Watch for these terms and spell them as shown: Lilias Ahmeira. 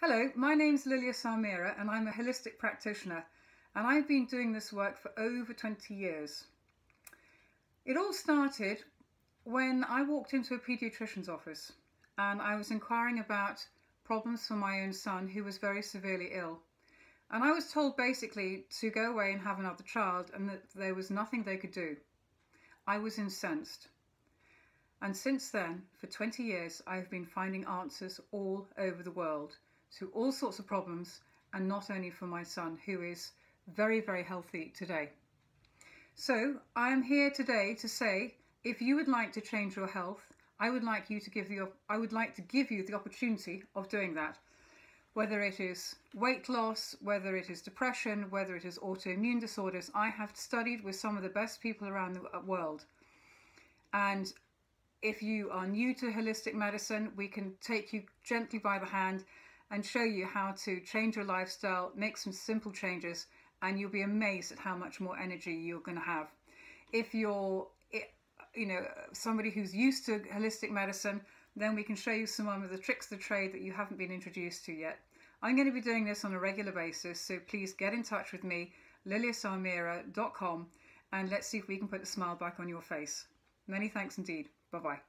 Hello, my name's Lilias Ahmeira and I'm a holistic practitioner, and I've been doing this work for over 20 years. It all started when I walked into a paediatrician's office and I was inquiring about problems for my own son who was very severely ill. And I was told basically to go away and have another child and that there was nothing they could do. I was incensed. And since then, for 20 years, I have been finding answers all over the world to all sorts of problems, and not only for my son, who is very, very healthy today. So I am here today to say, if you would like to change your health, I would like to give you the opportunity of doing that. Whether it is weight loss, whether it is depression, whether it is autoimmune disorders, I have studied with some of the best people around the world. And if you are new to holistic medicine, we can take you gently by the hand and show you how to change your lifestyle, make some simple changes, and you'll be amazed at how much more energy you're going to have. If you're, you know, somebody who's used to holistic medicine, then we can show you some of the tricks of the trade that you haven't been introduced to yet. I'm going to be doing this on a regular basis, so please get in touch with me, liliasahmeira.com, and let's see if we can put a smile back on your face. Many thanks indeed. Bye-bye.